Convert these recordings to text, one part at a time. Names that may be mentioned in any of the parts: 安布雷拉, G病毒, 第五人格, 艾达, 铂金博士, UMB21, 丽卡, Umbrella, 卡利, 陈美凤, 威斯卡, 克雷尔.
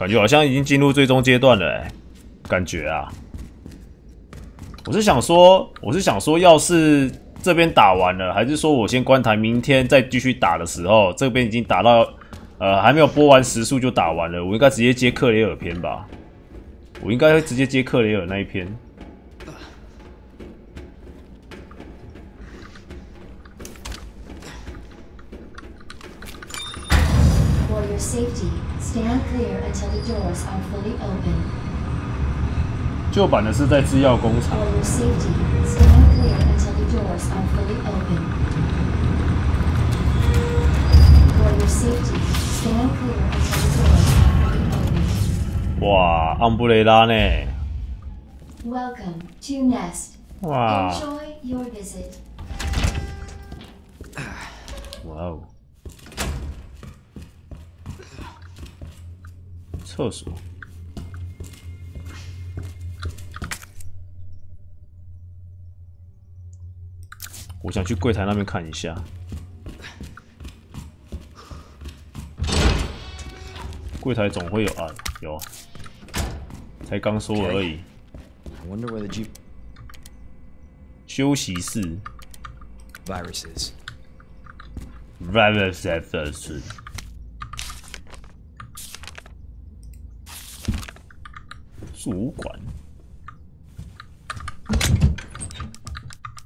感觉好像已经进入最终阶段了、欸，感觉啊。我是想说，要是这边打完了，还是说我先观察，明天再继续打的时候，这边已经打到还没有播完时速就打完了，我应该直接接克雷尔篇吧？我应该会直接接克雷尔那一篇。 旧版的是在制药工厂。哇，安布雷拉呢？哇！哇哦！ 厕所。我想去柜台那边看一下。柜台总会有啊，有，才刚说而已。休息室。Viruses. 主管，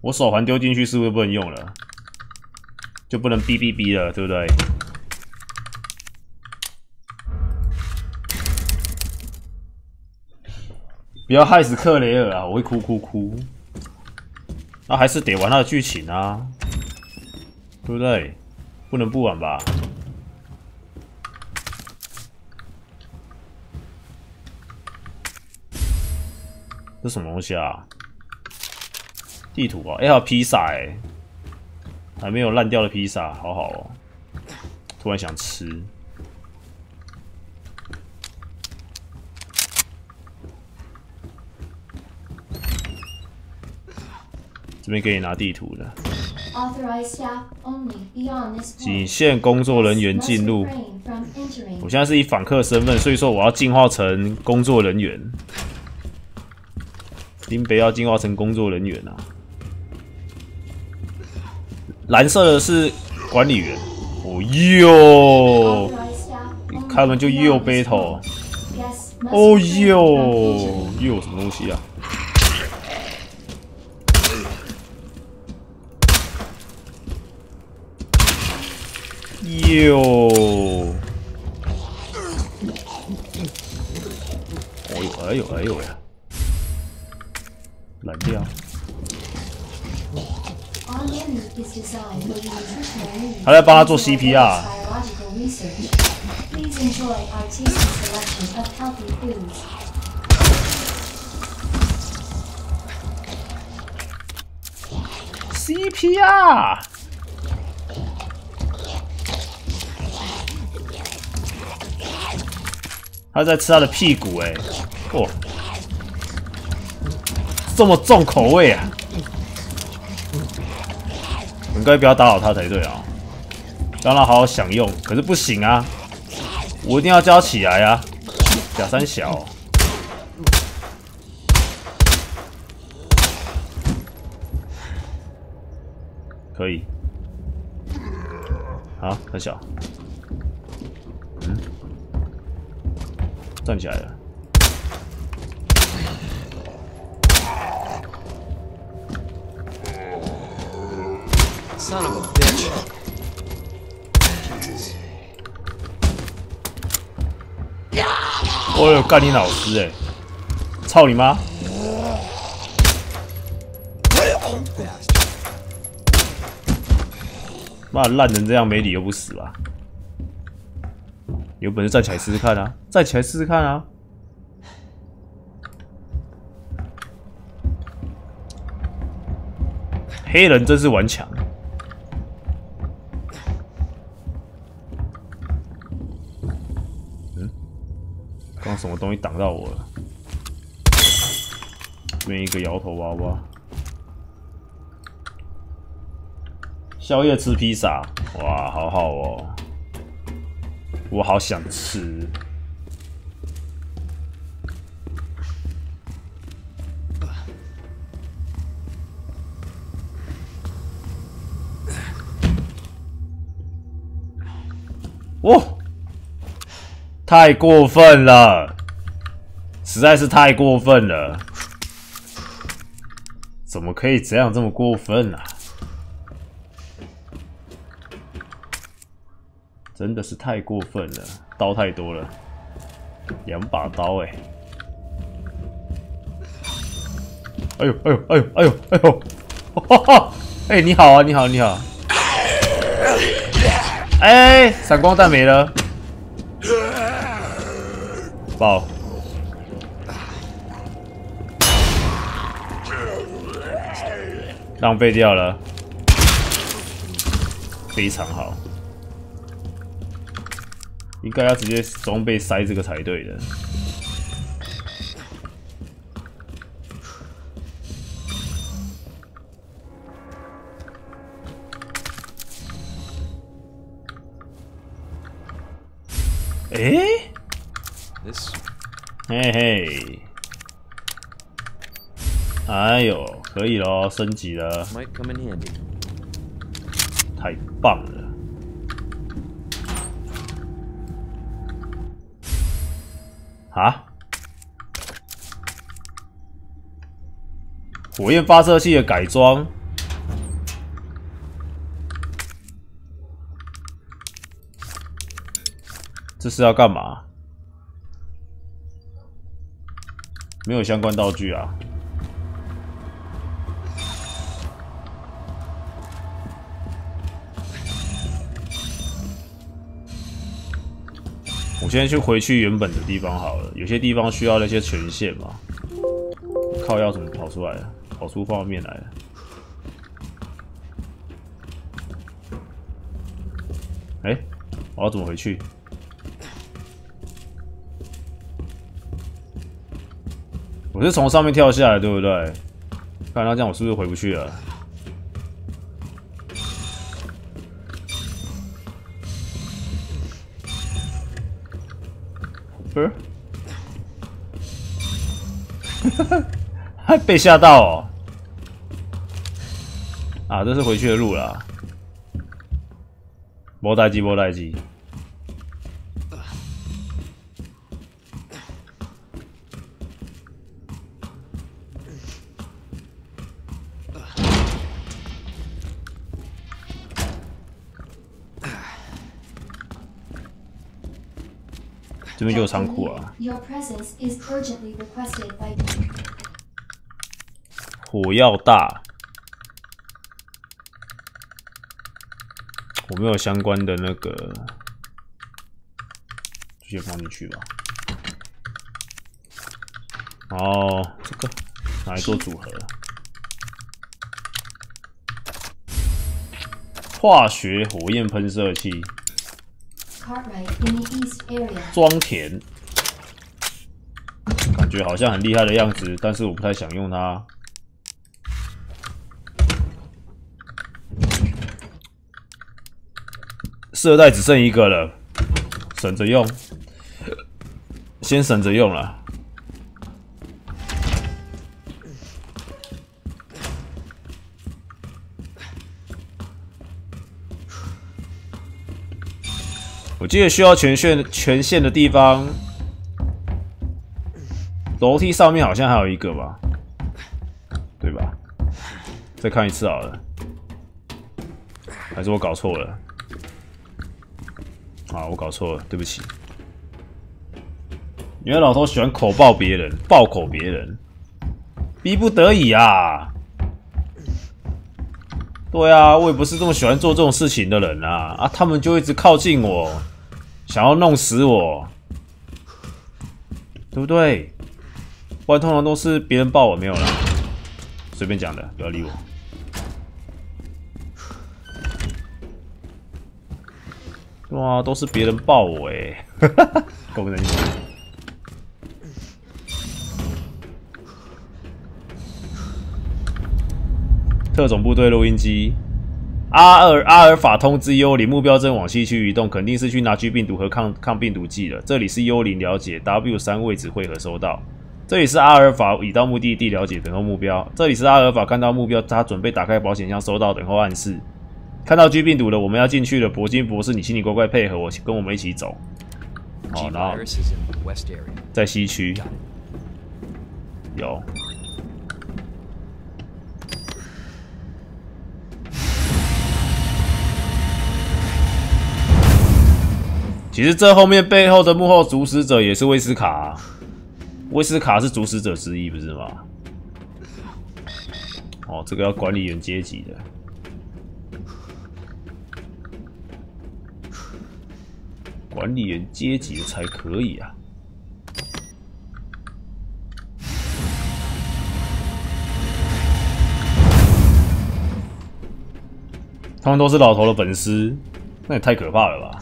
我手环丢进去是不是不能用了？就不能哔哔哔了，对不对？不要害死克雷尔啊！我会哭。那还是得玩他的剧情啊，对不对？不能不玩吧？ 这什么东西啊？地图啊！哎、欸，还有披萨哎、欸，还没有烂掉的披萨，好好哦、喔。突然想吃。这边可以拿地图的。仅限工作人员进入。我现在是以访客身份，所以说我要进化成工作人员。 林北要进化成工作人员啊！蓝色的是管理员。哦哟，开门就又battle。哦哟，又有什么东西啊？哟，哎呦呀！ 蓝调。他在帮他做 CPR。CPR。他在吃他的屁股哎、欸，哦。 这么重口味啊！我应该不要打扰他才对啊，让他好好享用。可是不行啊，我一定要叫他起来啊！假三小，可以。好，很小。嗯，站起来了。 Son of a bitch. Oh, 我干你老师哎！操你妈！妈烂成这样，没理由不死吧？有本事站起来试试看啊！站起来试试看啊！ 黑人真是顽强。 刚什么东西挡到我了？这边一个摇头娃娃。宵夜吃披萨，哇，好好哦，我好想吃。哇，太过分了，实在是太过分了！怎么可以这样这么过分啊？真的是太过分了，刀太多了，2把刀哎！哎呦哎呦哎呦哎呦哎呦！哈哈，哎，你好啊，你好，你好。 哎，闪光弹没了，爆！浪费掉了，非常好，应该要直接装备塞这个才对的。哎，嘿嘿，哎呦，可以咯，升级了，太棒了！啊，火焰发射器的改装。 这是要干嘛？没有相关道具啊！我先去回去原本的地方好了，有些地方需要那些权限嘛。靠，要怎么跑出来了？跑出画面来了。 哎，我要怎么回去？ 我是从上面跳下来，对不对？看他这样，我是不是回不去了？还被吓到哦！啊，这是回去的路啦。没代志，没代志。 这边就有仓库啊！火药大，我没有相关的那个，直接放进去吧。哦，这个拿来做组合，化学火焰喷射器。 装填，感觉好像很厉害的样子，但是我不太想用它。射带只剩一个了，省着用，先省着用啦。我记得需要权限的地方，楼梯上面好像还有一个吧，对吧？再看一次好了，还是我搞错了？啊，我搞错了，对不起。原来老头喜欢口爆别人，爆口别人，逼不得已啊。对啊，我也不是这么喜欢做这种事情的人啊！啊，他们就一直靠近我。 想要弄死我，对不对？不然通常都是别人抱我，没有啦，随便讲的，不要理我。对啊，都是别人抱我哎、欸，哈哈，够能忍。特种部队录音机。 阿尔法通知幽灵，目标正往西区移动，肯定是去拿取病毒和抗病毒剂了。这里是幽灵，了解 W3位置汇合收到。这里是阿尔法，已到目的地，了解等候目标。这里是阿尔法，看到目标，他准备打开保险箱，收到等候暗示。看到 G 病毒了，我们要进去了。铂金博士，你请你乖乖配合我，跟我们一起走。好，然后在西区有。 其实这后面背后的幕后主使者也是威斯卡、啊，威斯卡是主使者之一，不是吗？哦，这个要管理员阶级的，管理员阶级才可以啊。他们都是老头的粉丝，那也太可怕了吧！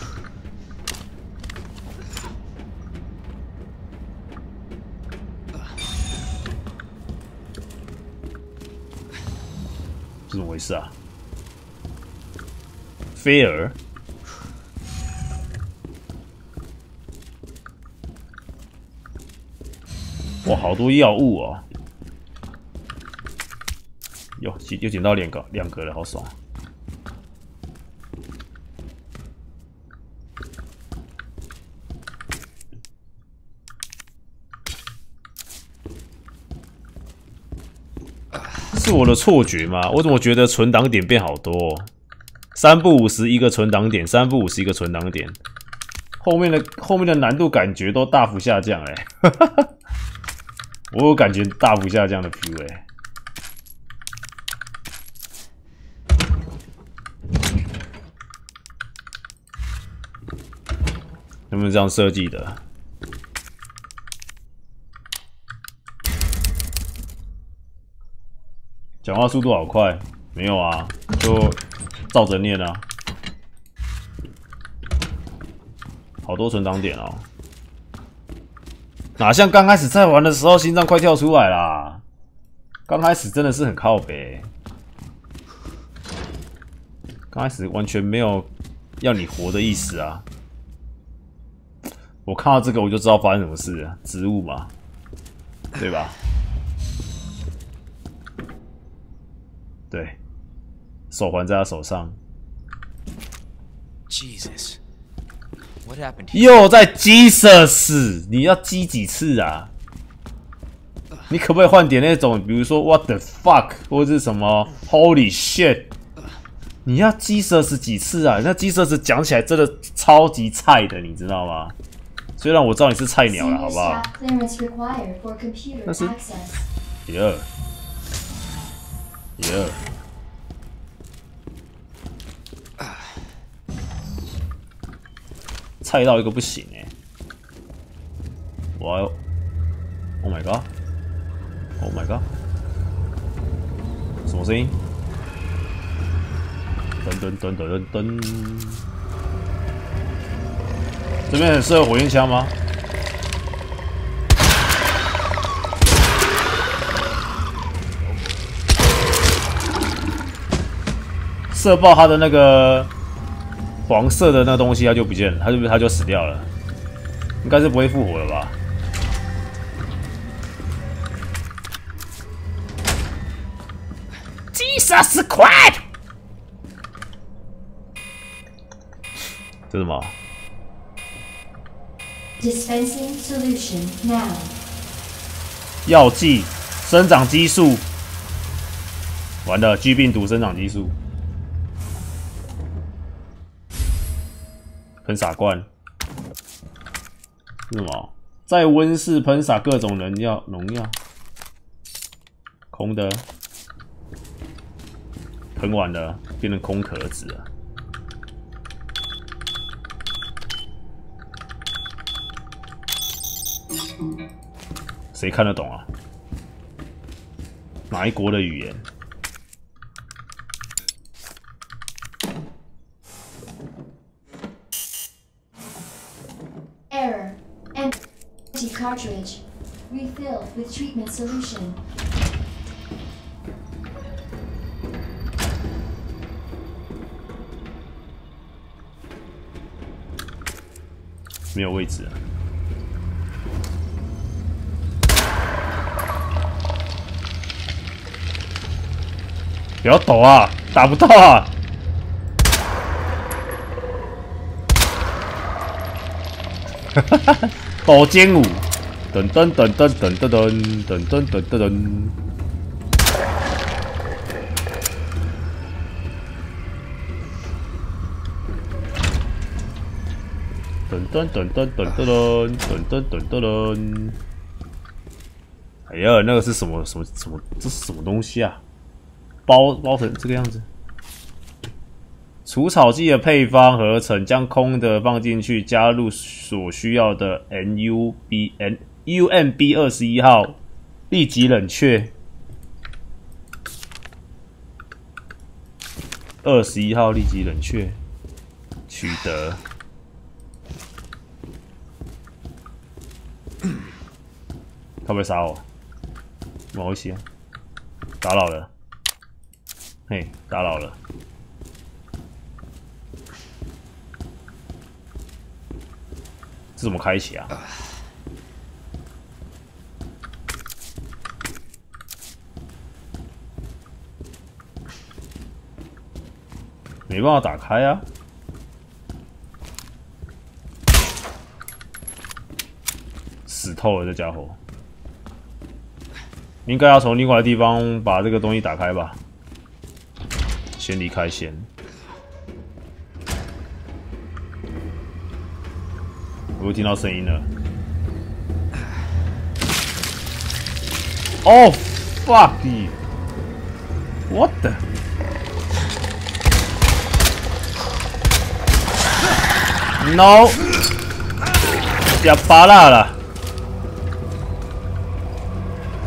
是怎么回事啊？菲尔，哇，好多药物哦！哟，又捡到两个了，好爽！是我的错觉吗？我怎么觉得存档点变好多、哦？350一个存档点，350一个存档点，后面的难度感觉都大幅下降哎、欸，我有感觉大幅下降的 P V、欸。能不能这样设计的？ 讲话速度好快，没有啊，就照着念啊。好多存档点哦，哪像刚开始在玩的时候，心脏快跳出来啦。刚开始真的是很靠北，刚开始完全没有要你活的意思啊。我看到这个我就知道发生什么事了，植物嘛，对吧？ 对，手环在他手上。Jesus， what happened？ 又在 Jesus， 你要激几次啊？你可不可以换点那种，比如说 What the fuck， 或者是什么 Holy shit？ 你要 Jesus 几次啊？那 Jesus 讲起来真的超级菜的，你知道吗？虽然我知道你是菜鸟了，好不好？但是，耶。 Yeah. 菜到一个不行哎、欸！哇 ！Oh my god! Oh my god! 什么声音？噔噔噔噔噔噔！这边很适合火焰枪吗？ 射爆他的那个黄色的那东西，他就不见了，他就死掉了，应该是不会复活了吧？Jesus Christ！ 这是什么 ？Dispensing solution now。药剂、生长激素，完了 ，G 病毒生长激素。 喷洒罐是什么？在温室喷洒各种农药，空的，喷完了变成空壳子了。谁看得懂啊？哪一国的语言？ Cartridge refilled with treatment solution. No place. Don't roll, don't hit. 刀尖舞，噔噔噔噔噔噔噔噔噔噔噔噔。噔噔噔噔噔噔噔噔噔噔噔。哎呀，那个是什么？这是什么东西啊？包成这个样子。 除草剂的配方合成，将空的放进去，加入所需要的 UMB21号，立即冷却。21号立即冷却，取得。他不会杀我？毛线！打扰了，嘿，打扰了。 这怎么开启啊？没办法打开啊！死透了，这家伙！应该要从另外的地方把这个东西打开吧？先离开先。 我又听到声音了。Oh fuck you! What the? No! 哑巴啦了。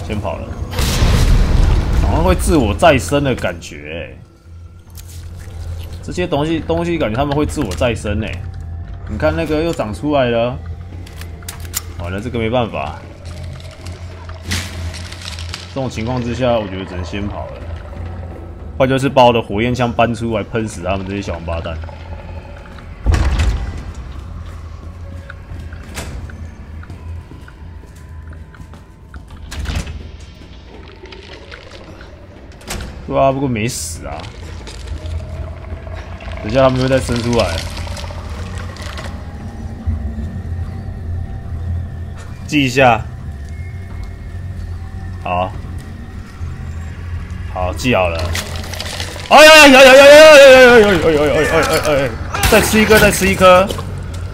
先跑了。好像会自我再生的感觉欸。这些东西感觉他们会自我再生欸。 你看那个又长出来了，完了这个没办法。这种情况之下，我觉得只能先跑了。或就是把我的火焰枪搬出来喷死他们这些小王八蛋。对啊，不过没死啊。等一下他们又再生出来。 记一下，好，好记好了。哎呀呀呀呀呀呀呀呀呀呀！再吃一颗，再吃一颗，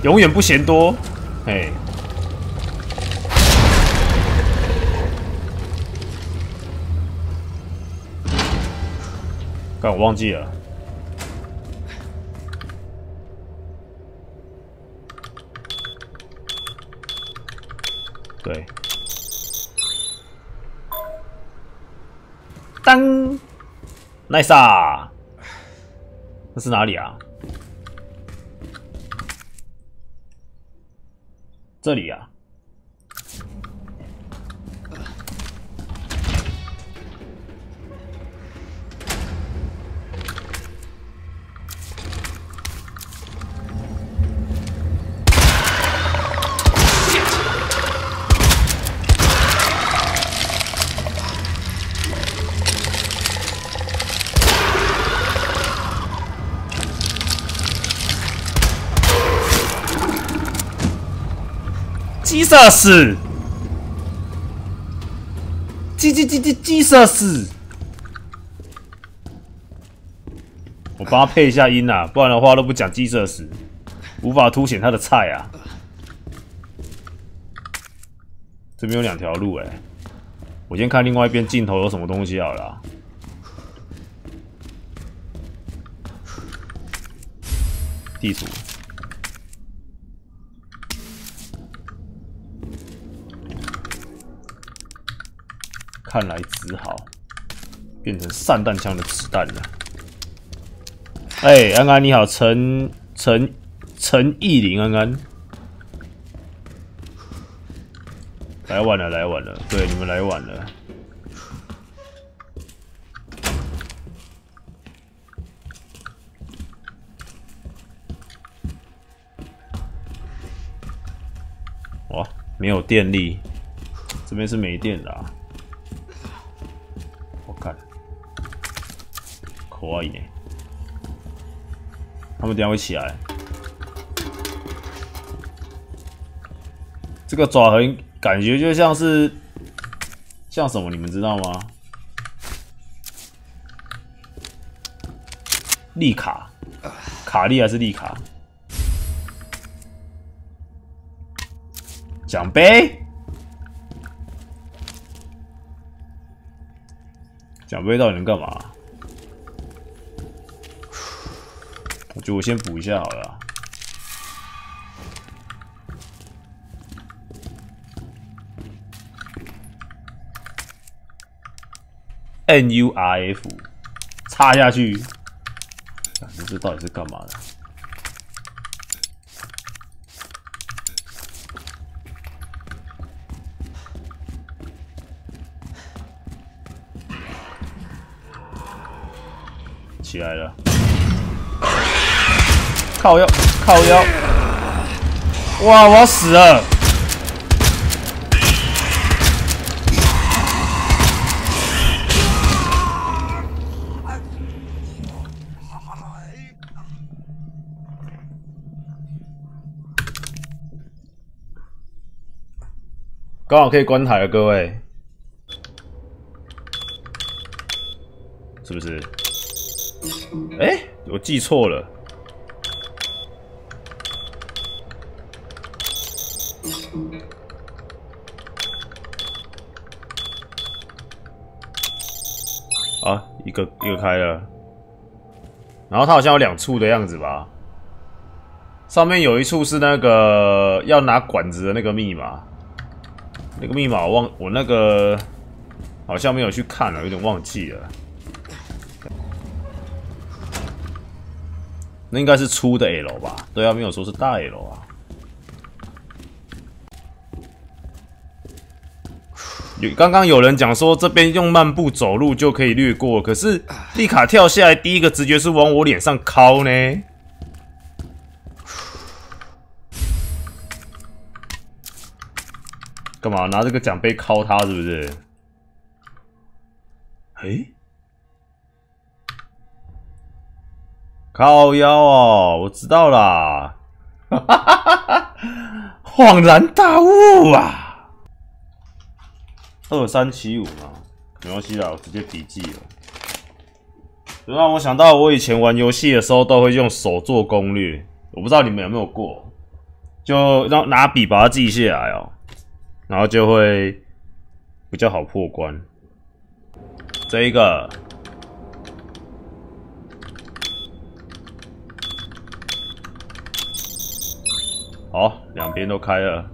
永远不嫌多。哎，干我忘记了。 对，当 ，nice 啊！那是哪里啊？这里啊！Jesus， 我帮他配一下音啊，不然的话都不讲 Jesus， 无法凸显他的菜啊。这边有两条路哎、欸，我先看另外一边镜头有什么东西好了、啊。地图。 看来只好变成散弹枪的子弹了。哎，安安你好，陈义林，安安，来晚了，来晚了，对，你们来晚了。哇，没有电力，这边是没电的啊。 可以呢，他们等一下会起来。这个爪痕感觉就像是像什么，你们知道吗？利卡，卡利还是利卡？奖杯，奖杯到底能干嘛？我觉得我先补一下好了。 NURF 插下去，这到底是干嘛的？起来了，靠腰，靠腰！哇，我要死了！ 刚好可以关台了，各位，是不是？哎、欸，我记错了。啊，一个开了，然后它好像有两处的样子吧？上面有一处是那个要拿管子的那个密码。 那个密码我那个好像没有去看了，有点忘记了。那应该是粗的 L 吧？对啊，没有说是大 L 啊。刚刚有人讲说这边用漫步走路就可以略过，可是丽卡跳下来第一个直觉是往我脸上敲呢。 干嘛拿这个奖杯敲他？是不是？欸？靠腰哦，我知道啦！恍然大悟啊！2375嘛，没关系啦，我直接笔记了。就让我想到我以前玩游戏的时候都会用手做攻略，我不知道你们有没有过，就让拿笔把它记下来哦。 然后就会比较好破关。这一个，好，两边都开了，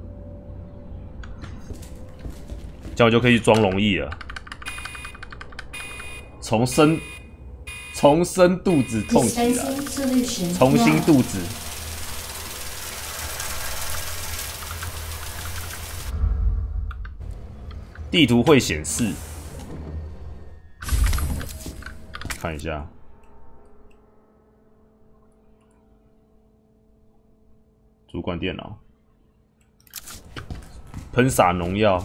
这样就可以装容易了。从深肚子痛起来，重新肚子。 地图会显示，看一下。主管电脑，喷洒农药。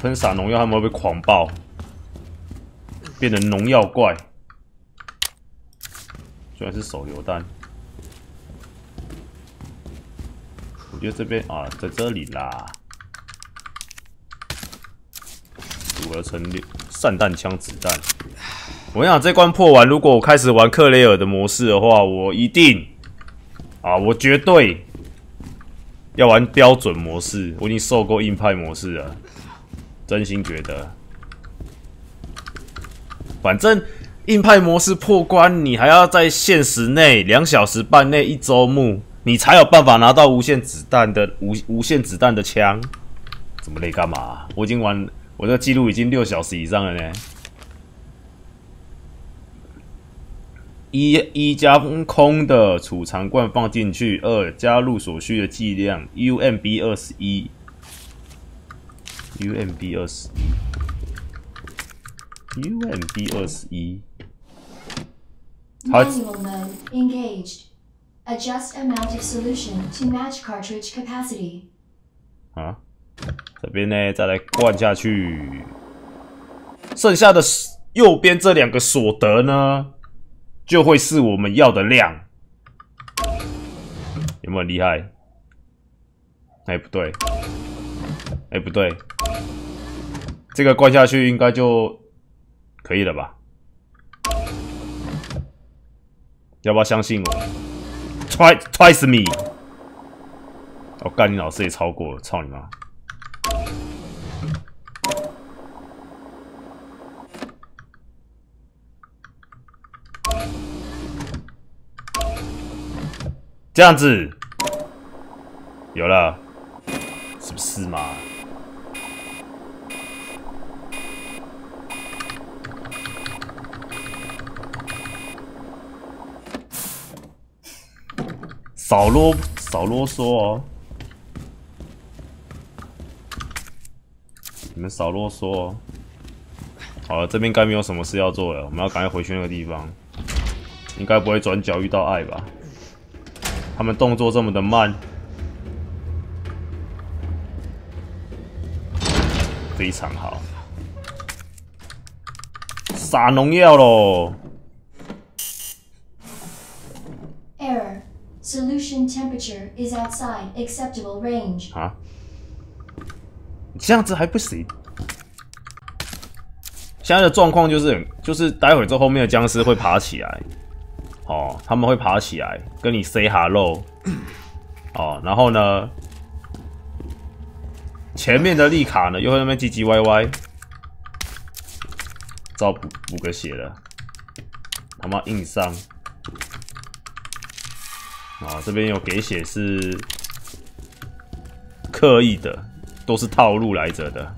喷洒农药，他们会被狂暴，变成农药怪。虽然是手榴弹，我觉得这边啊，在这里啦。组合成散弹枪子弹。我跟你讲，这关破完，如果我开始玩克雷尔的模式的话，我一定啊，我绝对要玩标准模式。我已经受够硬派模式了。 真心觉得，反正硬派模式破关，你还要在限时内2小时半内1周目，你才有办法拿到无限子弹的枪。这么累干嘛、啊？我已经玩，我这记录已经6小时以上了呢。一将空的储藏罐放进去，2加入所需的剂量 UMB21。 UMB 21，它 Manual mode engaged. Adjust amount of solution to match cartridge capacity. 啊，这边呢，再来灌下去。剩下的右边这两个所得呢，就会是我们要的量。有没有很厉害？哎、欸，不对，哎、欸，不对，这个灌下去应该就可以了吧？要不要相信我 ？Twice me！ 我干、哦、你老师也超过了，操你妈！ 这样子有了，是不是嘛？少啰嗦哦！你们少啰嗦哦！好了，这边该没有什么事要做了，我们要赶快回去那个地方。应该不会转角遇到爱吧？ 他们动作这么的慢，非常好。撒农药喽。Error. Solution temperature is outside acceptable range. 啊？你这样子还不行。现在的状况就是，待会之后后面的僵尸会爬起来。 哦，他们会爬起来跟你 say hello， 哦，然后呢，前面的丽卡呢又会在那边唧唧歪歪，照补个血了，他妈硬伤。啊、哦，这边有给血是刻意的，都是套路来着的。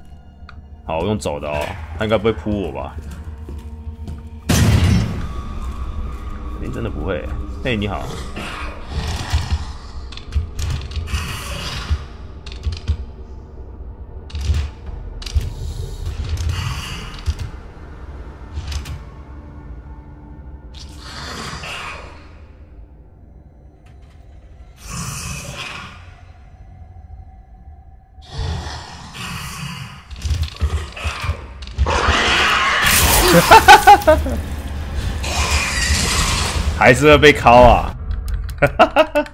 好，我用走的哦，他应该不会扑我吧？ 你、欸、真的不会、欸？嘿、欸，你好。哈哈哈哈！ 还是会被敲啊！哈哈哈哈！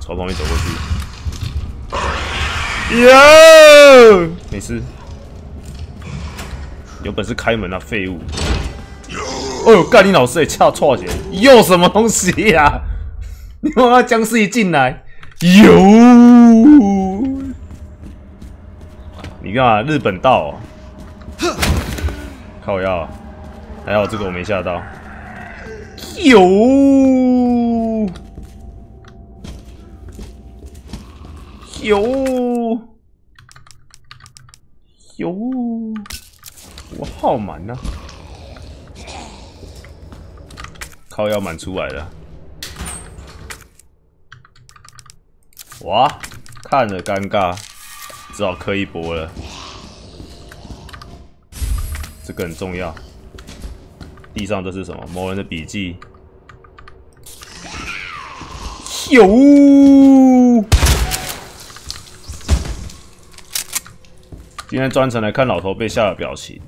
朝旁边走过去。哟，没事。有本事开门啊，废物！哦呦，干你老师也恰错些，又什么东西呀、啊？你妈妈僵尸一进来，哟！你干嘛？日本道、哦？靠腰、啊！还好这个我没吓到。 有，我好满呐、啊！靠，要满出来了！哇，看着尴尬，只好磕一波了。这个很重要。 地上这是什么？某人的笔记。有，今天专程来看老头被吓的表情，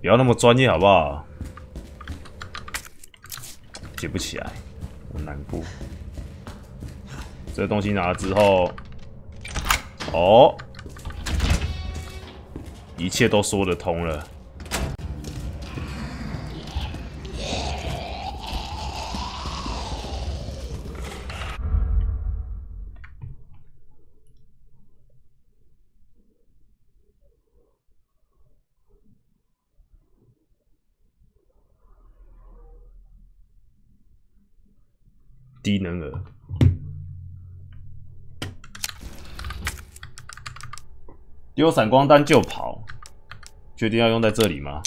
不要那么专业好不好？接不起来，我难过。这东西拿了之后，哦，一切都说得通了。 低能儿，丢闪光弹就跑，决定要用在这里吗？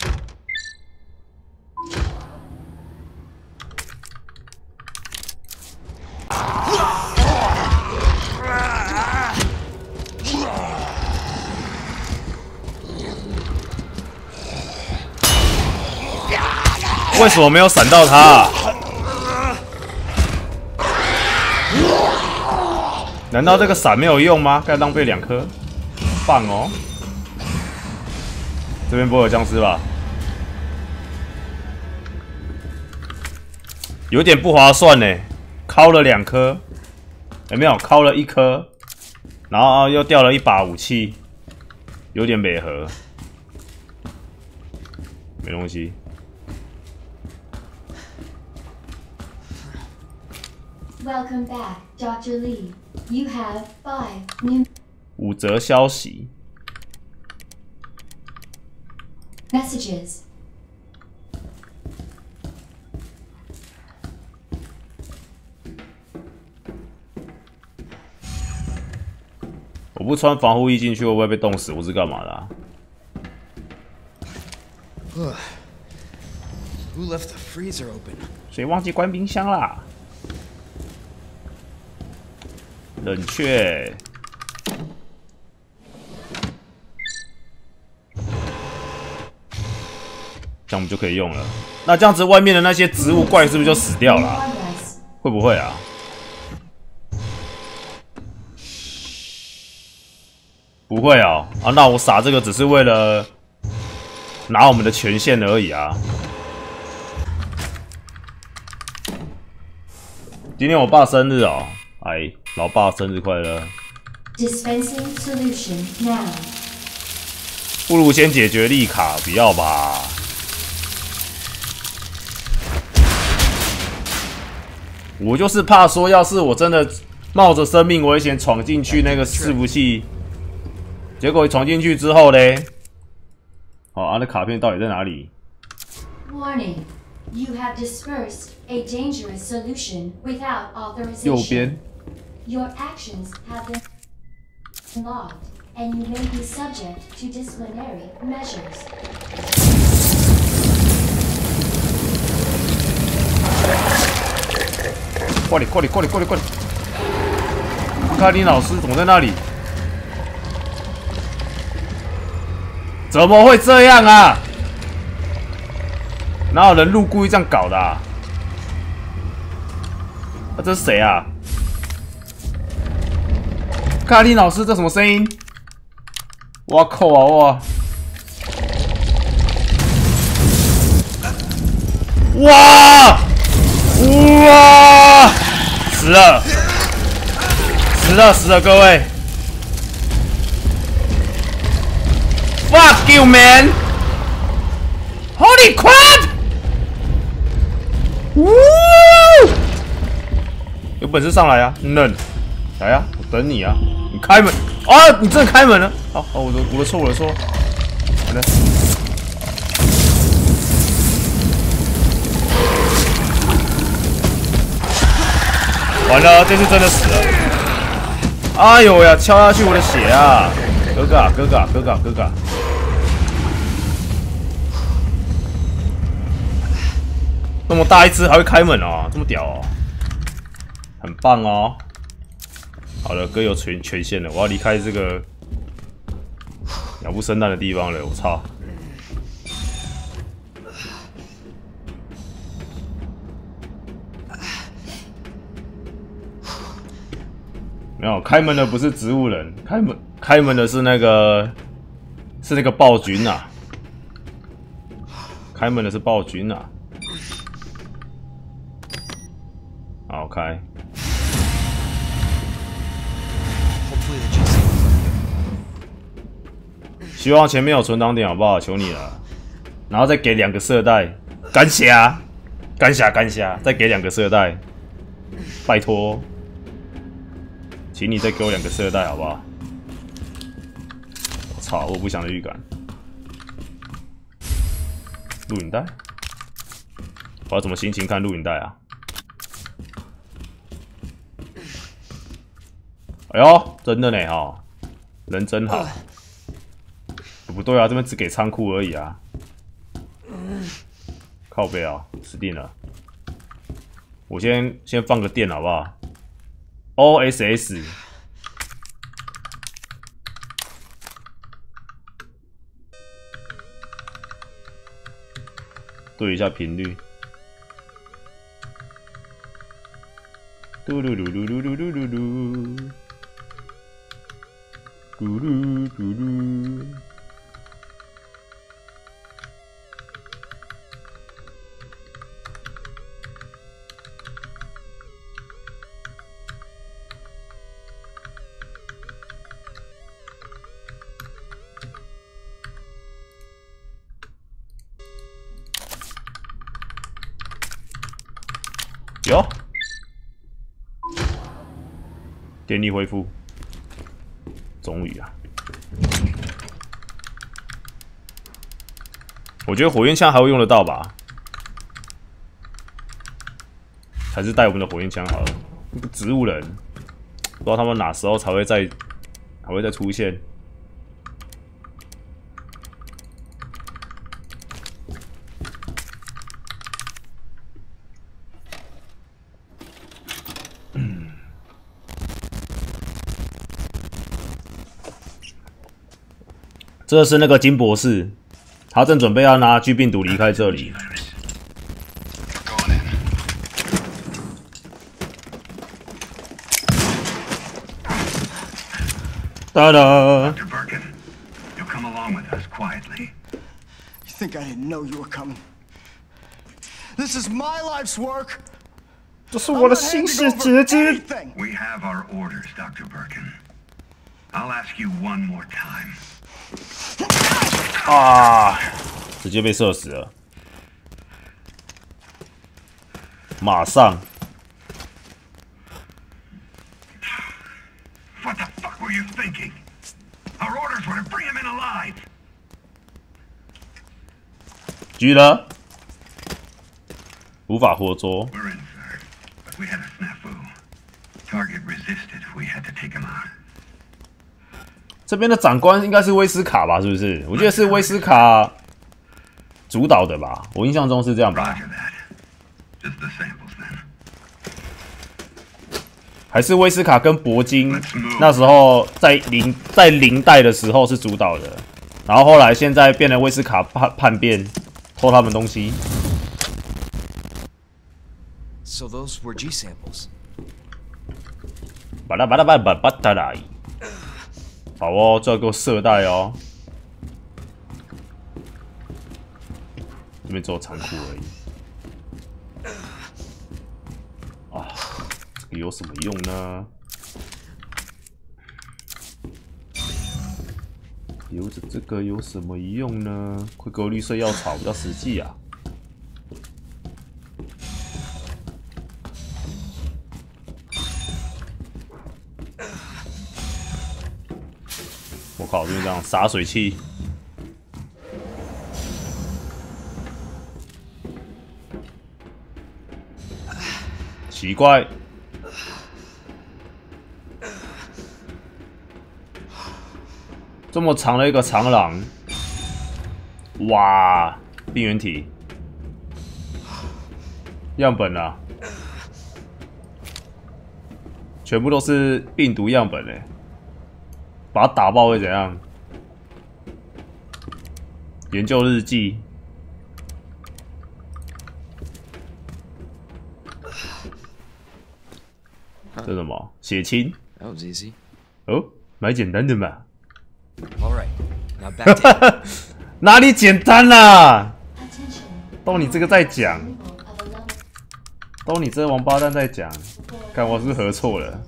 为什么没有闪到他？难道这个伞没有用吗？该浪费2颗，棒哦！这边不会有僵尸吧？有点不划算呢，敲了2颗，有没有？敲了1颗，然后又掉了1把武器，有点违和。没东西。 Welcome back, Dr. Lee. You have 5 new 5则消息 messages. 我不穿防护衣进去会不会被冻死？我是干嘛的啊？ Who left the freezer open? 谁忘记关冰箱啦？ 冷却。这样我们就可以用了。那这样子，外面的那些植物怪是不是就死掉了啊？会不会啊？不会哦。啊，那我撒这个只是为了拿我们的权限而已啊。今天我爸生日哦。 哎，老爸生日快乐！不如先解决利卡，不要吧？我就是怕说，要是我真的冒着生命危险闯进去那个伺服器，结果闯进去之后嘞，好、啊，那卡片到底在哪里？ Warning, you have dispersed a dangerous solution without authorization. 右边。 Your actions have been logged, and you may be subject to disciplinary measures. 快点，快点，快点，快点，快点！卡林老师总在那里，怎么会这样啊？哪有人路故意这样搞的啊？啊，这是谁啊？ 卡利老师，这什么声音？哇靠啊哇！哇！哇！死了！死了！死了！各位 ！Fuck you, man! Holy crap! 呜！有本事上来啊，嫩！来啊，我等你啊！ 你开门啊！你真的开门了！好、啊、好、啊，我的错，我的错。好的。完了，这次真的死了！哎呦呀，敲下去我的血啊！哥哥、啊，哥哥、啊，哥哥、啊，哥哥、啊。那么大一只还会开门哦，这么屌哦，很棒哦！ 好了，哥有权限了，我要离开这个鸟不生蛋的地方了。我操！没有开门的不是植物人，开门的是那个暴君啊！开门的是暴君啊！好开。 希望前面有存档点，好不好？求你了，然后再给2个色带，感谢啊，感谢感谢，再给2个色带，拜托，请你再给我2个色带，好不好？我操，我不祥的预感，录影带，我要怎么心情看录影带啊？哎呦，真的呢哈，人真好。 不对啊，这边只给仓库而已啊！靠背啊，死定了！我先放个电好不好 ？OSS， 对一下频率。嘟噜噜噜噜噜噜噜噜。嘟噜嘟噜。有，电力恢复。 终于啊！我觉得火焰枪还会用得到吧？还是带我们的火焰枪好了。植物人不知道他们哪时候还会再出现。这是那个金博士，他正准备要拿巨病毒离开这里。哒哒。这是我的新世界之。 啊！直接被射死了，马上！居了，无法活捉。 这边的长官应该是威斯卡吧？是不是？我觉得是威斯卡主导的吧？我印象中是这样吧？还是威斯卡跟铂金那时候在零代的时候是主导的，然后后来现在变成威斯卡叛变，偷他们东西。So those were G samples. 巴拉巴拉巴拉巴拉拉。 好哦，最后给我射带哦。这边只有仓库而已。啊，这个有什么用呢？留着这个有什么用呢？快给我绿色药草，比较实际啊。我靠！就是这样洒水器，奇怪，这么长的一个长廊，哇！病原体样本啊，全部都是病毒样本欸。 把它打爆会怎样？研究日记。这什么？血清。哦，蛮简单的嘛。哪里简单啦、啊？都你这个在讲，都你这王八蛋在讲，看我是不是合错了？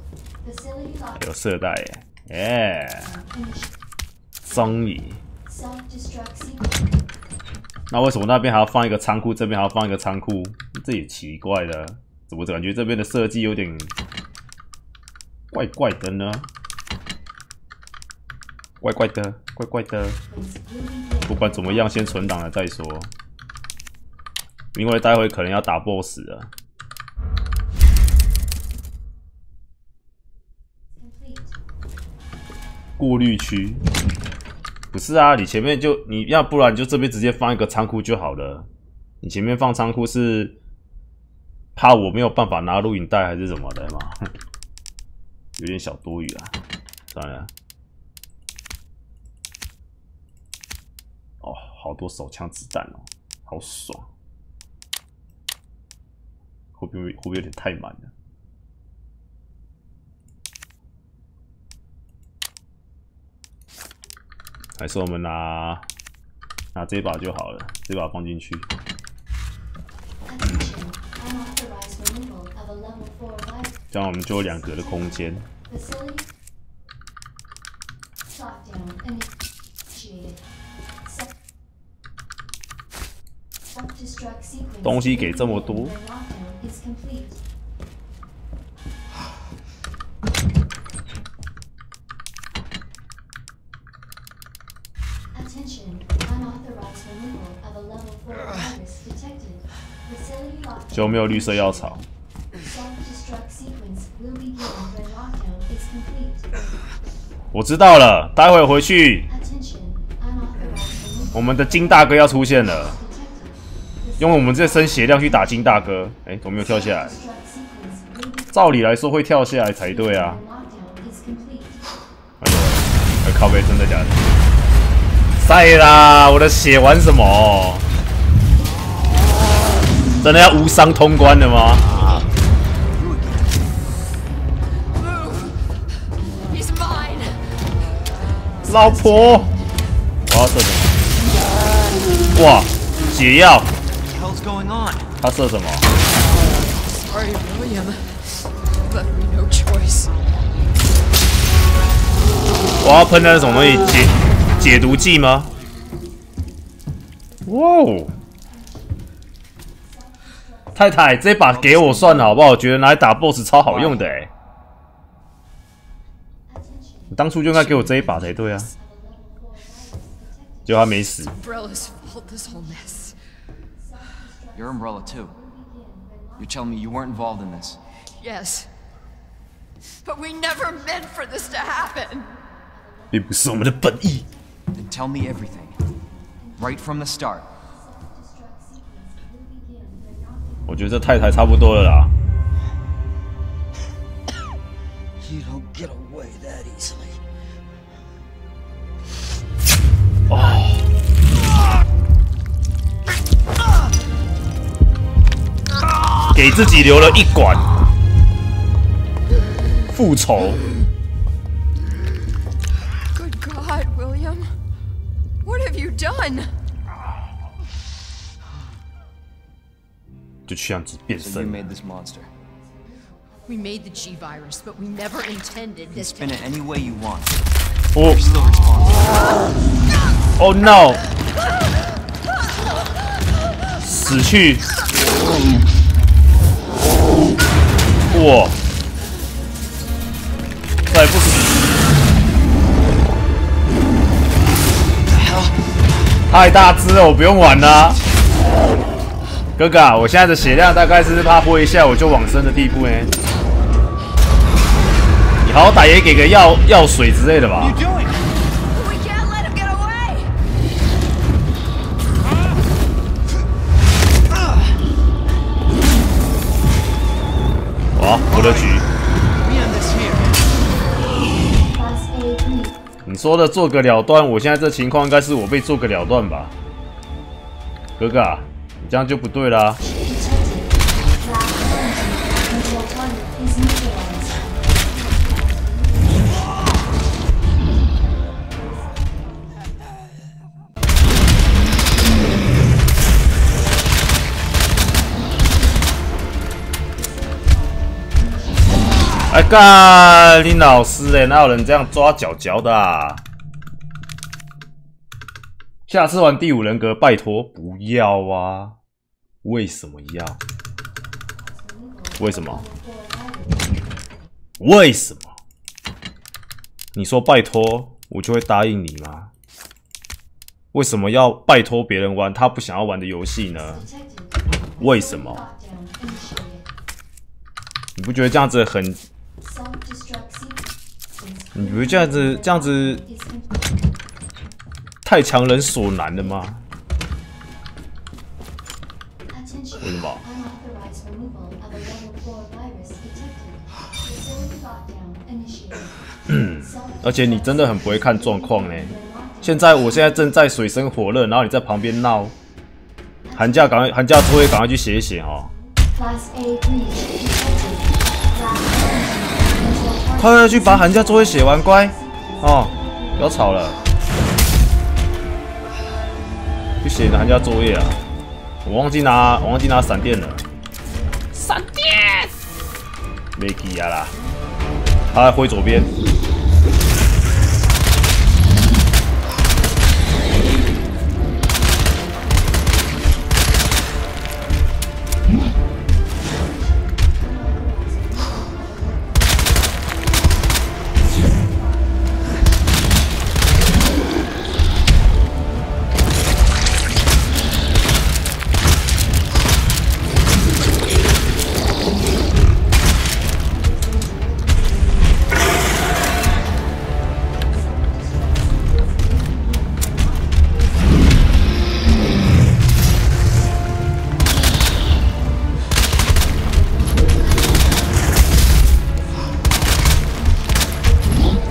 有色带耶、欸。 耶！终于。那为什么那边还要放一个仓库，这边还要放一个仓库？这也奇怪了，怎么感觉这边的设计有点怪怪的呢？怪怪的，怪怪的。不管怎么样，先存档了再说，因为待会可能要打 BOSS 了。 过滤区不是啊，你前面就你要不然就这边直接放一个仓库就好了。你前面放仓库是怕我没有办法拿录影带还是什么的嘛？有点小多余啊，算了。哦，好多手枪子弹哦，好爽！会不会有点太满了？还是我们拿这把就好了，这把放进去。这样我们就有两格的空间。东西给这么多。 有没有绿色药草？我知道了，待会回去，我们的金大哥要出现了，用我们这身血量去打金大哥。哎，我没有跳下来，照理来说会跳下来才对啊。哎呦，靠背，真的假的？晒啦，我的血玩什么？ 真的要无伤通关的吗？老婆，我要射什么？哇，解药！他射什么？我要喷的什么东西？解毒剂吗？哇哦！ 太太，这把给我算了好不好？我觉得拿来打 BOSS 超好用的哎、欸！你当初就应该给我这一把才对啊！结果他没死。You're Umbrella too. You're telling me you weren't involved in this? Yes, but we never meant for this to happen. 并不是我们的本意。Then tell me everything, right from the start. 我觉得这太太差不多了啦。哦。给自己留了一管，复仇。Good God, William, what have you done? 就这样子变身。Oh no！ 死去！哇！再不死！太大只了，我不用玩啦。 哥哥、啊，我现在的血量大概是怕挥一下我就往生的地步呢。你好歹也给个药水之类的吧。哇，我的局！你说的做个了断，我现在这情况应该是我被做个了断吧？哥哥、啊。 这样就不对啦、啊！哎干，林老师哎、欸，哪有人这样抓脚脚的、啊？下次玩第五人格，拜托不要啊！ 为什么要？为什么？为什么？你说拜托，我就会答应你吗？为什么要拜托别人玩他不想要玩的游戏呢？为什么？你不觉得这样子很？你不觉得这样子太强人所难了吗？ 为什么？而且你真的很不会看状况呢。我现在正在水深火热，然后你在旁边闹。寒假作业赶快去写一写哦。快去把寒假作业写完，乖哦，不要吵了。去写寒假作业啊！我忘记拿闪电了。闪电！没给啊啦！他在挥左边。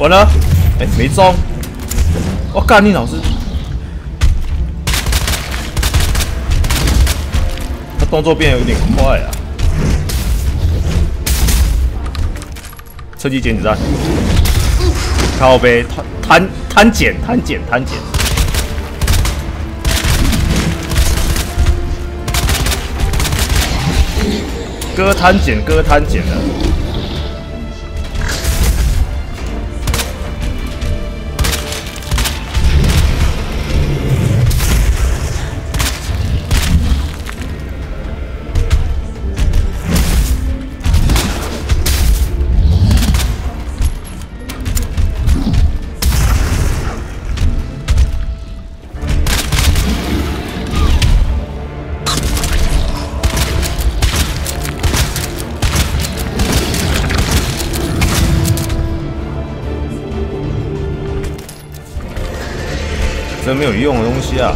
完了，哎、欸，没中！我干你老师！他动作变得有点快啊！趁机捡子弹，靠背摊捡！哥摊捡了。 这没有用的东西啊！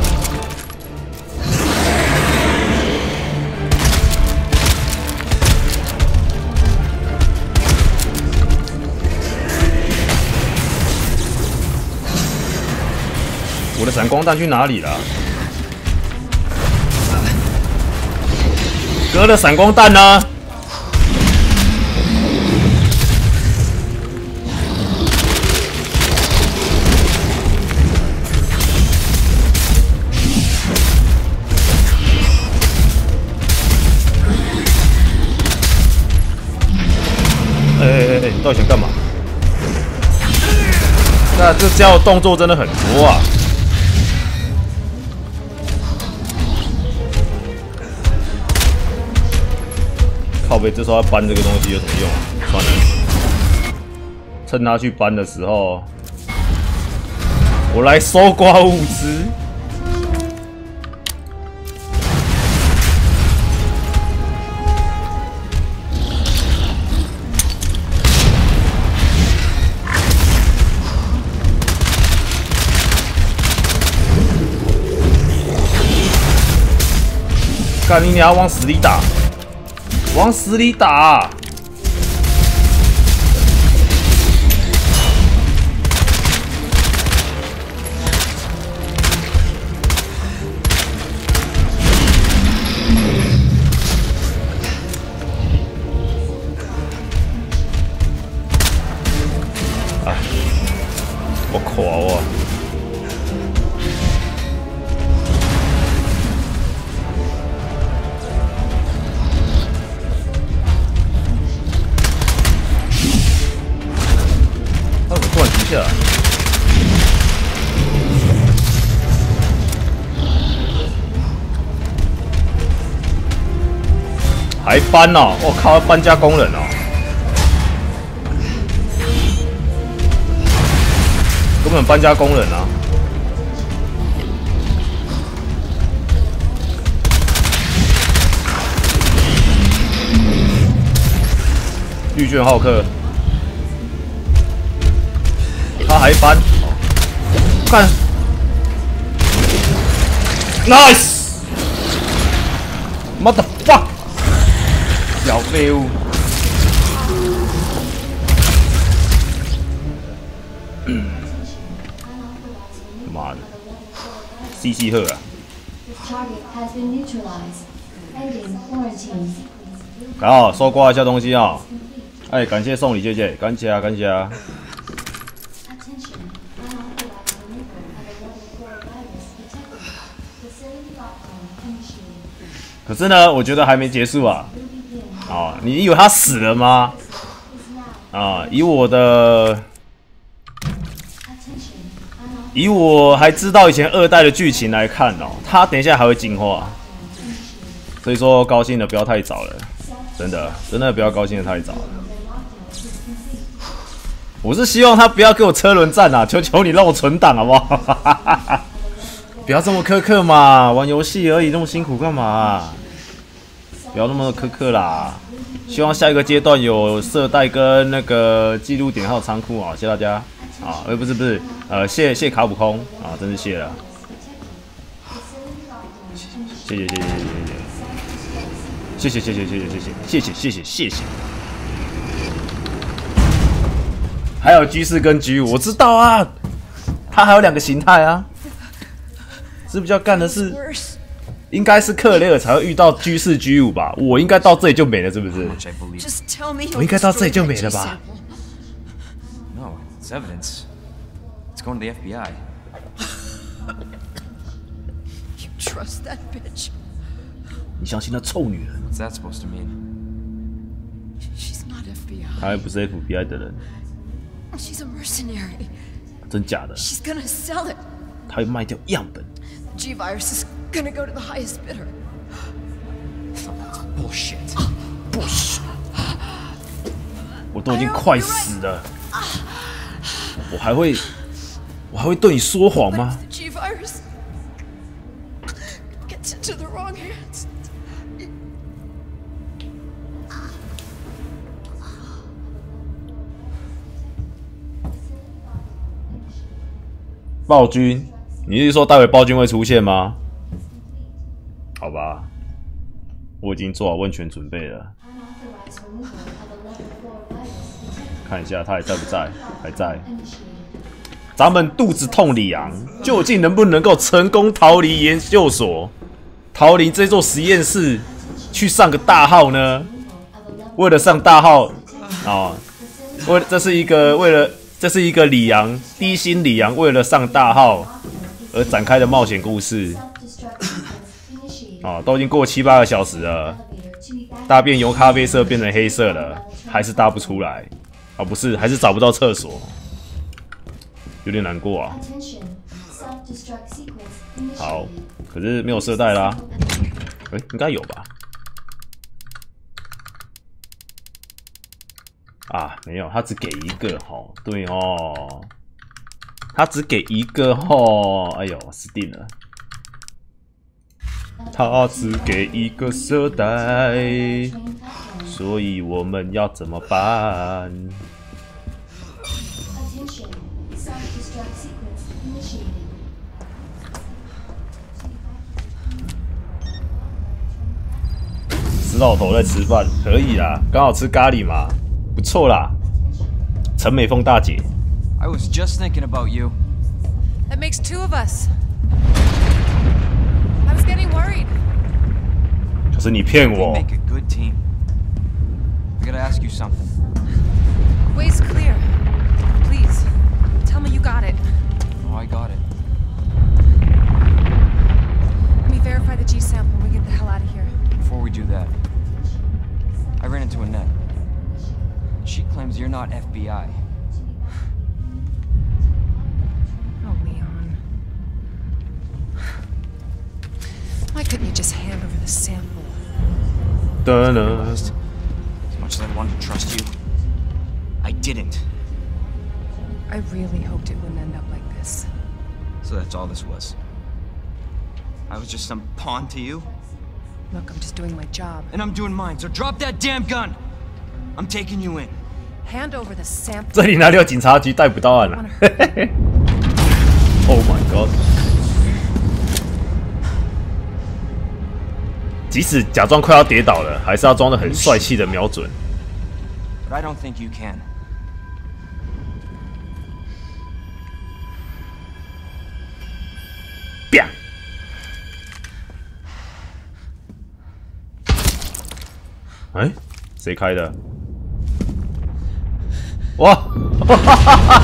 我的闪光弹去哪里了？哥的闪光弹呢？ 到底想干嘛？那这家伙动作真的很多啊！靠北，这时候要搬这个东西有什么用啊？算了，趁他去搬的时候，我来搜刮物资。 干你娘！往死里打，往死里打！哎，我垮我。 还搬哦！我靠，要搬家工人哦！根本搬家工人啊！绿卷浩克。 他还搬，干 ，nice，motherfuck， 小废物，妈的，嘻嘻呵啊！好，收刮一下东西啊！哎，感谢送礼，谢谢，感谢啊，感谢啊！可是呢，我觉得还没结束啊！啊，你以为他死了吗？啊，以我还知道以前2代的剧情来看哦，他等一下还会进化，所以说高兴的不要太早了，真的不要高兴的太早了。我是希望他不要给我车轮战啊，求求你让我存档好不好？不要这么苛刻嘛，玩游戏而已，那么辛苦干嘛啊？不要那么苛刻啦！希望下一个阶段有色带跟那个记录点还有仓库啊，谢谢大家啊！不是，谢卡普空啊，真是谢了，谢谢。还有 G4跟 G5，我知道啊，它还有2个形态啊。是不是要干的是，应该是克雷尔才会遇到 G4、G5吧？我应该到这里就没了，是不是？我应该到这里就没了吧 ？No, it's evidence. It's going to the FBI. You trust that bitch? 你相信那臭女人 ？What's that supposed to mean? She's not FBI. 她还不是 FBI 的人。She's a mercenary. 真假的？ She's gonna sell it. 她会卖掉样本。G virus is gonna go to the highest bidder. Bullshit. Bullshit. 我都已经快死了，我还会对你说谎吗？ G virus gets into the wrong hands. 暴君。你是说待会暴君会出现吗？好吧，我已经做好问权准备了。看一下他还在不在？还在。咱们肚子痛里昂，究竟能不能够成功逃离研究所，逃离这座实验室，去上个大号呢？为了上大号啊，这是一个里昂低薪里昂为了上大号。 而展开的冒险故事，啊，都已经过7、8个小时了，大便由咖啡色变成黑色了，还是大不出来，啊，不是，还是找不到厕所，有点难过啊。好，可是没有色带啦，欸，应该有吧？啊，没有，他只给1个，哦，对哦。 他只给1个吼，哎呦，死定了！他只给1个色带，所以我们要怎么办？死老头在吃饭，可以啦，刚好吃咖喱嘛，不错啦，陈美凤大姐。 I was just thinking about you. That makes 2 of us. I was getting worried. 可是你骗我。Make a good team. I gotta ask you something. Way's clear. Please, tell me you got it. Oh, I got it. Let me verify the G sample when we get the hell out of here. Before we do that, I ran into Annette. She claims you're not FBI. Why couldn't you just hand over the sample? As much as I wanted to trust you, I didn't. I really hoped it wouldn't end up like this. So that's all this was. I was just some pawn to you. Look, I'm just doing my job. And I'm doing mine. So drop that damn gun. I'm taking you in. Hand over the sample. 这里哪里有警察局逮捕到案了？Oh my god. 即使假装快要跌倒了，还是要装得很帅气的瞄准。But I don't think you can. 啪！哎，谁开的？哇！哈哈哈哈！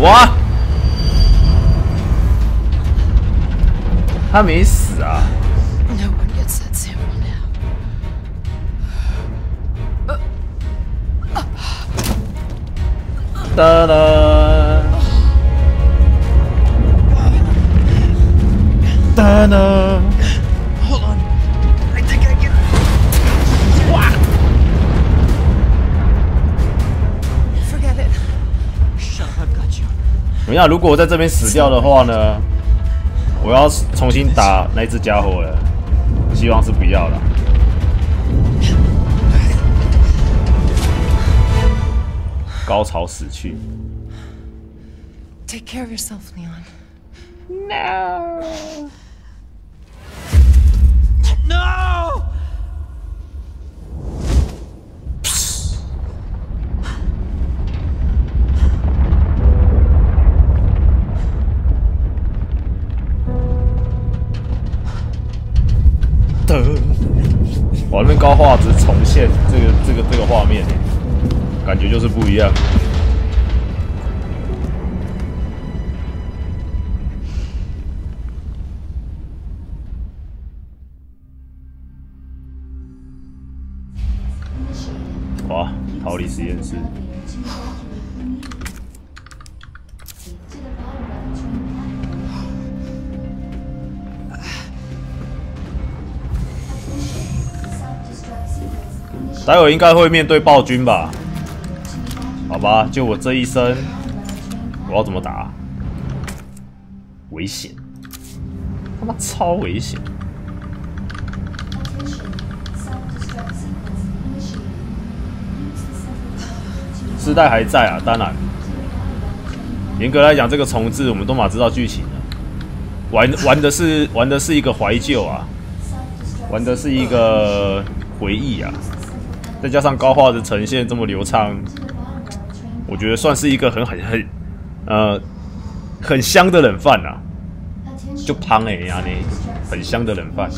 哇！他没死啊！哒哒哒哒。 那如果我在这边死掉的话呢？我要重新打那只家伙了，希望是不要了。高潮死去。Take care of yourself, Leon. No. No. 我那边高画质重现这个画面，感觉就是不一样。哇，逃离实验室。 待会应该会面对暴君吧？好吧，就我这一身，我要怎么打？危险，他妈超危险！世代还在啊，当然，严格来讲，这个重置我们都马知道剧情了。玩的是一个怀旧啊，玩的是一个回忆啊。 再加上高画质呈现这么流畅，我觉得算是一个很香的冷饭啊，就胖呀那，很香的冷饭，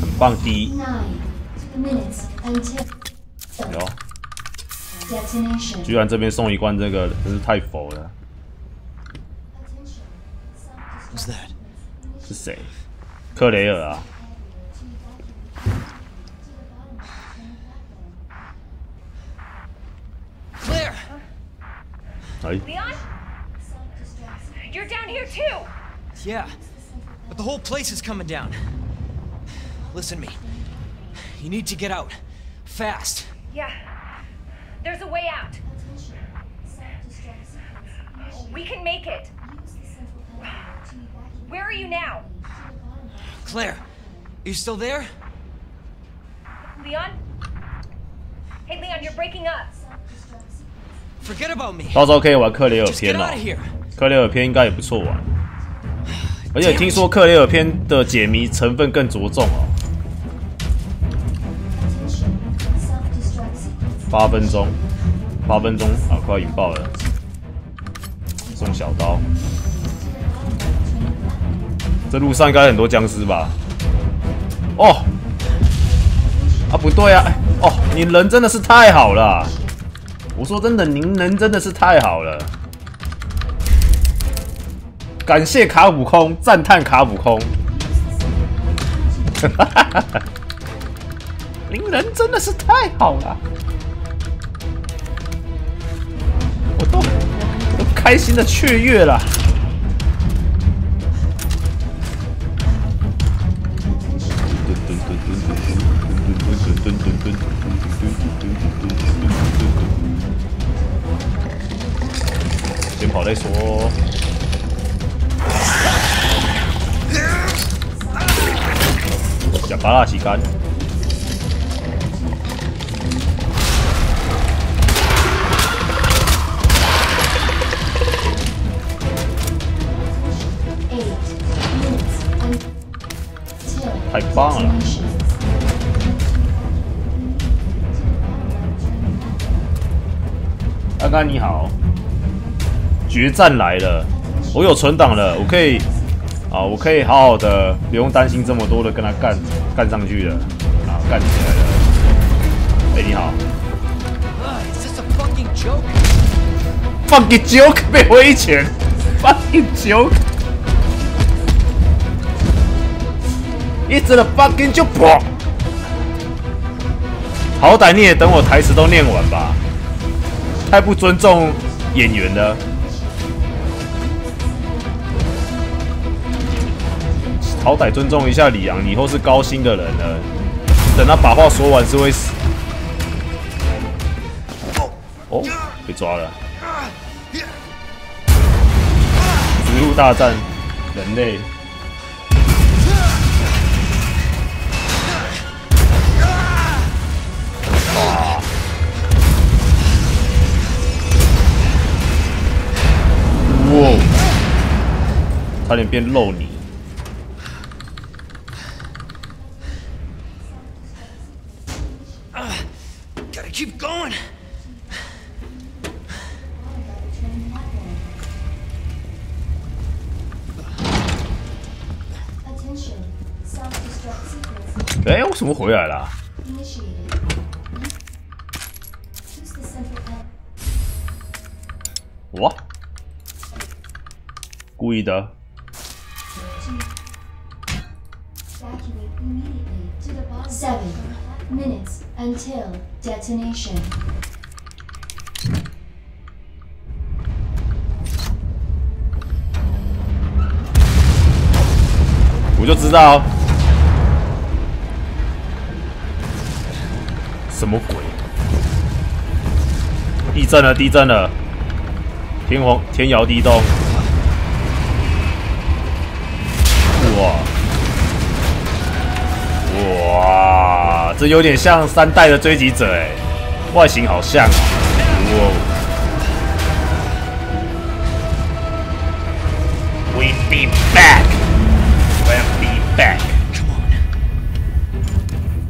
很棒的。有，居然这边送一罐这个，真是太佛了。是谁？克雷尔啊。 Leon, you're down here too. Yeah, but the whole place is coming down. Listen to me. You need to get out fast. Yeah, there's a way out. We can make it. Where are you now? Claire, are you still there? Leon? Hey, Leon, you're breaking up. Forget about me. 到时候可以玩克雷尔篇了，克雷尔篇应该也不错玩，而且听说克雷尔篇的解谜成分更着重哦。8分钟，啊，快引爆了，送小刀。这路上应该很多僵尸吧？哦，啊不对啊，哦，你人真的是太好了啊。 我说真的，您人真的是太好了，感谢卡普空，赞叹卡普空，哈哈哈哈！您人真的是太好了，我都开心的雀跃了。先跑再说。假巴拉洗干。太棒了！ 阿甘你好，决战来了，我有存档了，我可以好好的，不用担心这么多的跟他干上去了，啊，干起来了。哎、欸，你好 ，fucking joke， 被我一拳 ，fucking joke，一直的 fucking 就跑。好歹你也等我台词都念完吧，太不尊重演员了。好歹尊重一下李昂，你以后是高薪的人了。等他把话说完是会死。哦，被抓了。植物大战人类。 哇！差点变肉泥。Gotta keep going. 哎，为什么回来了啊？ 我故意的。7 minutes until detonation。我就知道，什么鬼？地震了！地震了！ 天摇地动，哇哇，这有点像三代的追击者哎，外形好像啊，哇 ！We be back, we be back. Come on.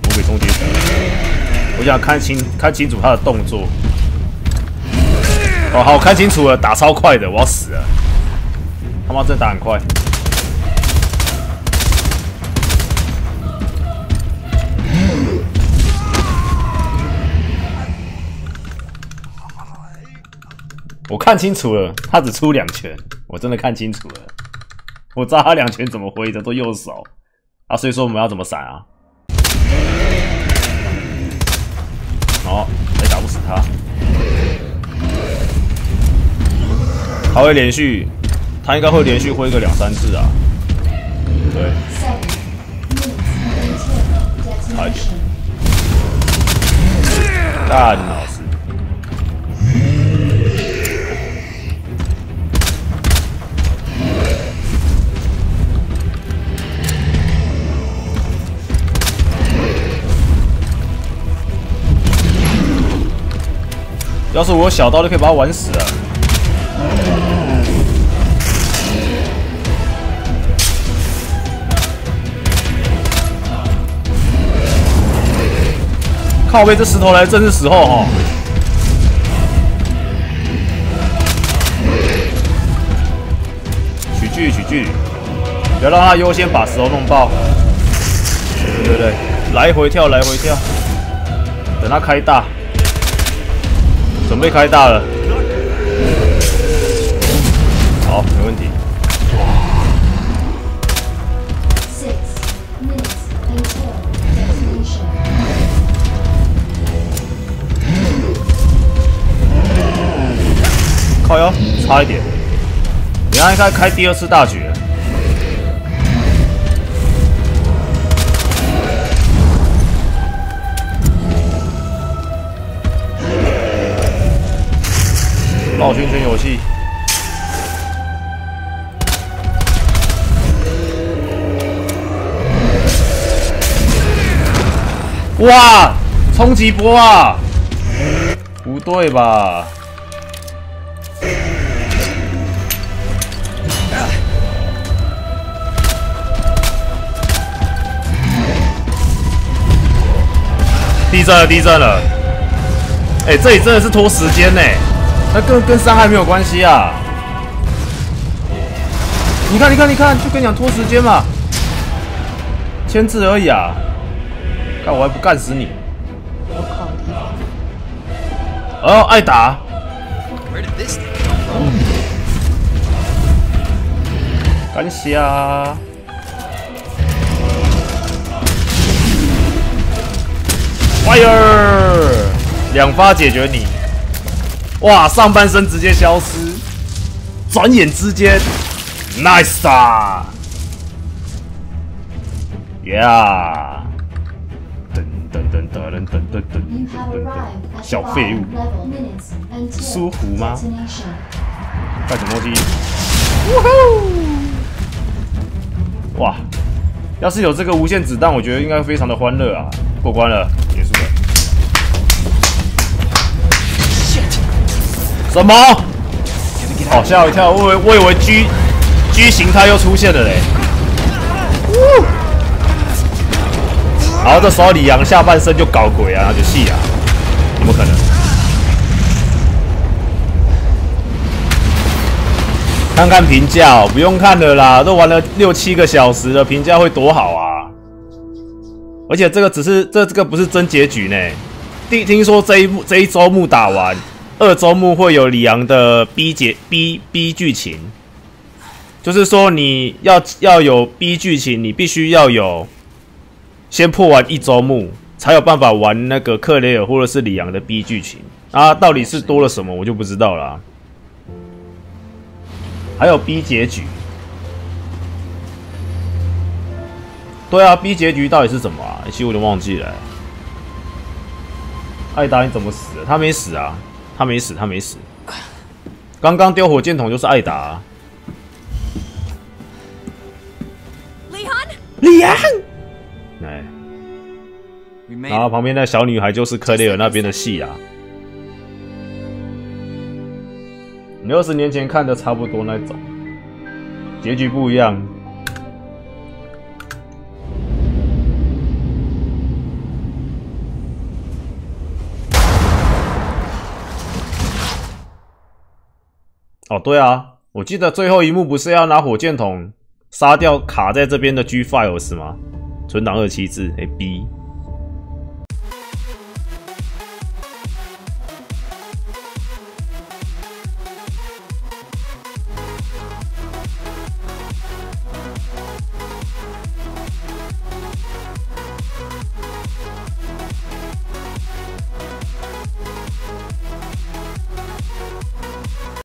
魔鬼终结者，我想看清楚他的动作。 哦，好，我看清楚了，打超快的，我要死了！他妈真的打很快。我看清楚了，他只出2拳，我真的看清楚了。我知道他2拳怎么挥的，都右手啊，所以说我们要怎么闪啊？哦，还打不死他。 他会连续，他应该会连续挥个2、3次啊。对，差一点。大脑子。要是我有小刀，就可以把他玩死了。 靠背，这石头来真是时候哦！取距，取距，不要让他优先把石头弄爆。对对对，来回跳，来回跳，等他开大，准备开大了。 好，没问题。靠腰，差一点。等下应该开第2次大绝。绕圈圈游戏。 哇！冲击波啊！不对吧？地震了，地震了！哎、欸，这里真的是拖时间呢、欸，那跟伤害没有关系啊！你看，你看，你看，就跟你讲拖时间嘛，签字而已啊！ 那我还不干死你！哦，爱打！感谢啊！ Fire！ 两发解决你。哇，上半身直接消失，转眼之间 ，nice 啊 ！Yeah！ 噔噔噔噔噔噔噔噔，小废物，舒服吗？干什么东西？哇！ 要是有这个无限子弹，我觉得应该非常的欢乐啊！过关了，结束了。什么？哦，吓我一跳！我以为 G 形态又出现了嘞。好，这时候李阳下半身就搞鬼啊，就戏啊，怎么可能？看看评价哦，不用看了啦，都玩了6、7个小时了，评价会多好啊！而且这个只是这个不是真结局呢。听说这一周目打完，2周目会有李昂的 B 剧情，就是说你要有 B 剧情，你必须要有先破完1周目，才有办法玩那个克雷尔或者是李昂的 B 剧情啊。到底是多了什么，我就不知道啦、啊。 还有 B 结局，对啊 ，B 结局到底是什么啊？其实我都忘记了、欸。艾达你怎么死的？他没死啊，他没死。刚刚丢火箭筒就是艾达、啊。李昂，哎，然后旁边那小女孩就是克雷尔那边的戏啊。 你20年前看的差不多那种，结局不一样。哦，对啊，我记得最后一幕不是要拿火箭筒杀掉卡在这边的 G files 吗？存档27字，哎、欸、B。